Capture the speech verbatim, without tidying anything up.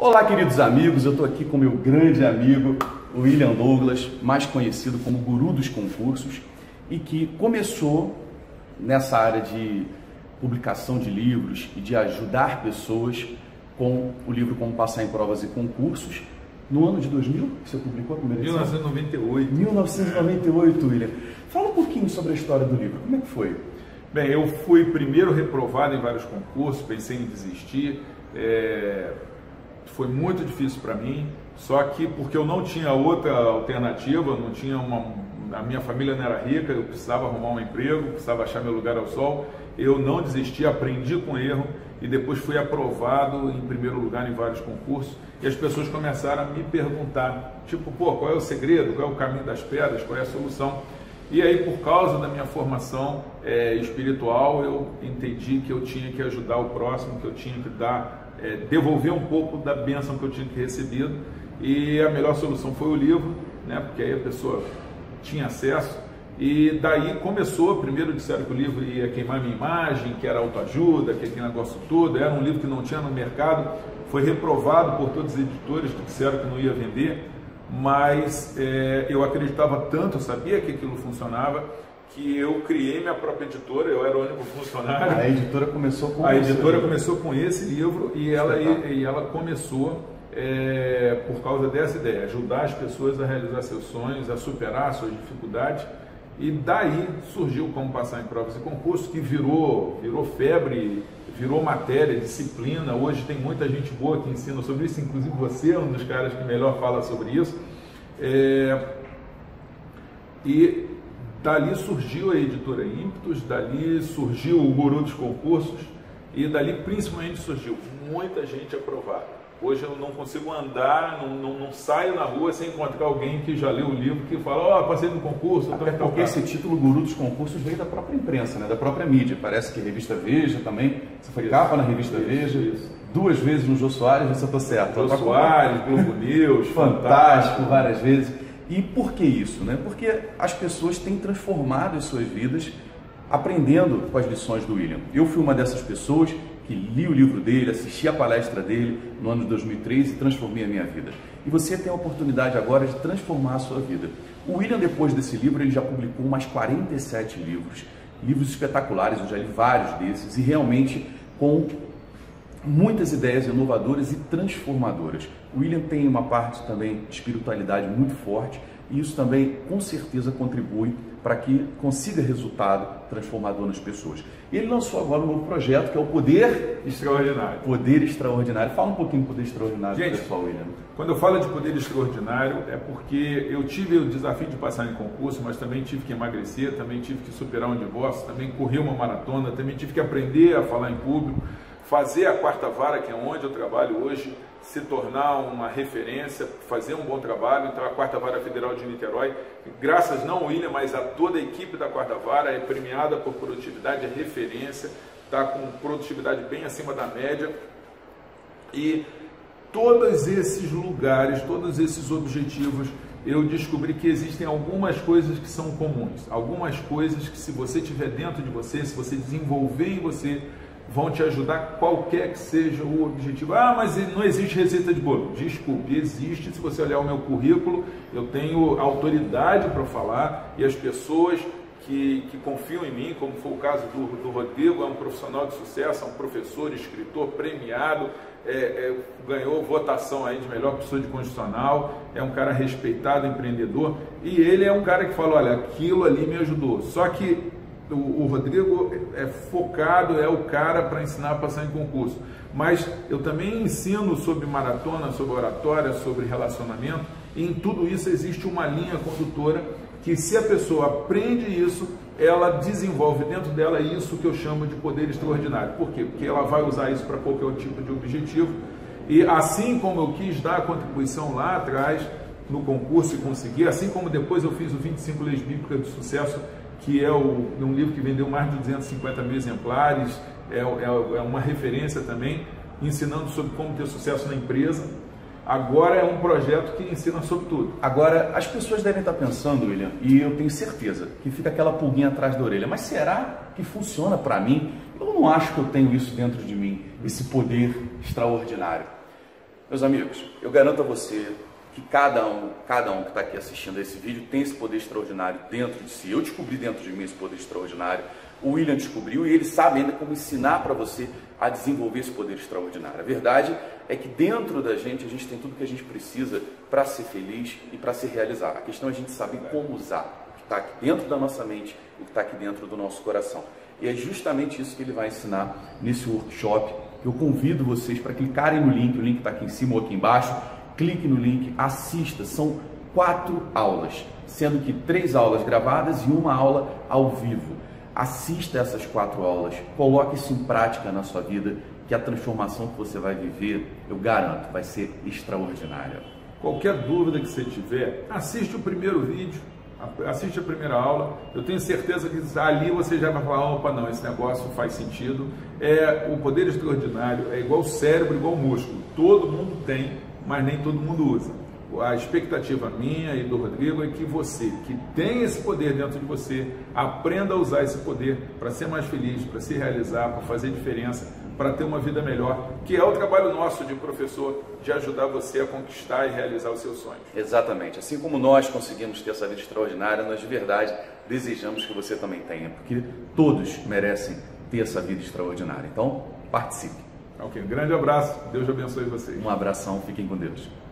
Olá, queridos amigos, eu estou aqui com meu grande amigo William Douglas, mais conhecido como Guru dos Concursos, e que começou nessa área de publicação de livros e de ajudar pessoas com o livro Como Passar em Provas e Concursos. No ano de dois mil, você publicou a primeira edição? mil novecentos e noventa e oito. mil novecentos e noventa e oito, William. Fala um pouquinho sobre a história do livro, como é que foi? Bem, eu fui primeiro reprovado em vários concursos, pensei em desistir, é... foi muito difícil para mim, só que porque eu não tinha outra alternativa, não tinha uma... a minha família não era rica, eu precisava arrumar um emprego, precisava achar meu lugar ao sol, eu não desisti, aprendi com erro e depois fui aprovado em primeiro lugar em vários concursos e as pessoas começaram a me perguntar, tipo, pô, qual é o segredo, qual é o caminho das pedras, qual é a solução? E aí, por causa da minha formação é, espiritual, eu entendi que eu tinha que ajudar o próximo, que eu tinha que dar, é, devolver um pouco da bênção que eu tinha que recebido, e a melhor solução foi o livro, né, porque aí a pessoa tinha acesso, e daí começou. Primeiro disseram que o livro ia queimar minha imagem, que era autoajuda, que aquele negócio todo, era um livro que não tinha no mercado, foi reprovado por todos os editores que disseram que não ia vender, mas é, eu acreditava tanto, eu sabia que aquilo funcionava, que eu criei minha própria editora, eu era o único funcionário. A editora começou com, a editora começou com esse livro e ela, e, e ela começou é, por causa dessa ideia, ajudar as pessoas a realizar seus sonhos, a superar suas dificuldades, e daí surgiu Como Passar em Provas e Concursos, que virou, virou febre, virou matéria, disciplina. Hoje tem muita gente boa que ensina sobre isso, inclusive você é um dos caras que melhor fala sobre isso. É... E dali surgiu a editora Ímpetus, dali surgiu o Guru dos Concursos e dali principalmente surgiu muita gente aprovada. Hoje eu não consigo andar, não, não, não saio na rua sem encontrar alguém que já leu o livro, que fala, ó, oh, passei no concurso. Até porque esse título, Guru dos Concursos, veio da própria imprensa, né? Da própria mídia. Parece que Revista Veja também, você foi isso, capa na Revista isso, Veja, isso. duas vezes no Jô Soares, você está certo. Jô Soares, Globo News, Fantástico, várias vezes. E por que isso, né? Porque as pessoas têm transformado as suas vidas aprendendo com as lições do William. Eu fui uma dessas pessoas que li o livro dele, assisti a palestra dele no ano de dois mil e treze e transformei a minha vida. E você tem a oportunidade agora de transformar a sua vida. O William, depois desse livro, ele já publicou mais quarenta e sete livros, livros espetaculares, eu já li vários desses, e realmente com muitas ideias inovadoras e transformadoras. O William tem uma parte também de espiritualidade muito forte, e isso também, com certeza, contribui para que consiga resultado transformador nas pessoas. Ele lançou agora um novo projeto, que é o Poder Extraordinário. Poder Extraordinário. Fala um pouquinho do Poder Extraordinário, gente, pessoal, William. Quando eu falo de Poder Extraordinário, é porque eu tive o desafio de passar em concurso, mas também tive que emagrecer, também tive que superar um divórcio, também corri uma maratona, também tive que aprender a falar em público, fazer a Quarta Vara, que é onde eu trabalho hoje, se tornar uma referência, fazer um bom trabalho. Então a Quarta Vara Federal de Niterói, graças não ao William, mas a toda a equipe da Quarta Vara, é premiada por produtividade, é referência, está com produtividade bem acima da média. E todos esses lugares, todos esses objetivos, eu descobri que existem algumas coisas que são comuns, algumas coisas que, se você tiver dentro de você, se você desenvolver em você, vão te ajudar, qualquer que seja o objetivo. Ah, mas não existe receita de bolo. Desculpe, existe. Se você olhar o meu currículo, eu tenho autoridade para falar, e as pessoas que, que confiam em mim, como foi o caso do, do Rodrigo, é um profissional de sucesso, é um professor, escritor, premiado, é, é, ganhou votação aí de melhor professor de constitucional, é um cara respeitado, empreendedor, e ele é um cara que fala, olha, aquilo ali me ajudou. Só que o Rodrigo é focado, é o cara para ensinar a passar em concurso. Mas eu também ensino sobre maratona, sobre oratória, sobre relacionamento. E em tudo isso existe uma linha condutora que, se a pessoa aprende isso, ela desenvolve dentro dela isso que eu chamo de poder extraordinário. Por quê? Porque ela vai usar isso para qualquer tipo de objetivo. E assim como eu quis dar a contribuição lá atrás no concurso e consegui, assim como depois eu fiz o vinte e cinco Leis Bíblicas de Sucesso, que é o, um livro que vendeu mais de duzentos e cinquenta mil exemplares, é, é, é uma referência também, ensinando sobre como ter sucesso na empresa. Agora é um projeto que ensina sobre tudo. Agora, as pessoas devem estar pensando, William, e eu tenho certeza, que fica aquela pulguinha atrás da orelha, mas será que funciona para mim? Eu não acho que eu tenho isso dentro de mim, esse poder extraordinário. Meus amigos, eu garanto a você que cada um, cada um que está aqui assistindo a esse vídeo tem esse poder extraordinário dentro de si. Eu descobri dentro de mim esse poder extraordinário, o William descobriu e ele sabe ainda como ensinar para você a desenvolver esse poder extraordinário. A verdade é que dentro da gente, a gente tem tudo que a gente precisa para ser feliz e para se realizar. A questão é a gente saber como usar o que está aqui dentro da nossa mente, o que está aqui dentro do nosso coração. E é justamente isso que ele vai ensinar nesse workshop. Eu convido vocês para clicarem no link, o link está aqui em cima ou aqui embaixo, clique no link, assista, são quatro aulas, sendo que três aulas gravadas e uma aula ao vivo. Assista essas quatro aulas, coloque isso em prática na sua vida, que a transformação que você vai viver, eu garanto, vai ser extraordinária. Qualquer dúvida que você tiver, assiste o primeiro vídeo, assiste a primeira aula, eu tenho certeza que ali você já vai falar, opa, não, esse negócio faz sentido. É, o poder extraordinário é igual o cérebro, igual o músculo, todo mundo tem, mas nem todo mundo usa. A expectativa minha e do Rodrigo é que você, que tem esse poder dentro de você, aprenda a usar esse poder para ser mais feliz, para se realizar, para fazer diferença, para ter uma vida melhor, que é o trabalho nosso de professor, de ajudar você a conquistar e realizar os seus sonhos. Exatamente. Assim como nós conseguimos ter essa vida extraordinária, nós de verdade desejamos que você também tenha, porque todos merecem ter essa vida extraordinária. Então, participe. Ok, um grande abraço. Deus abençoe vocês. Um abração. Fiquem com Deus.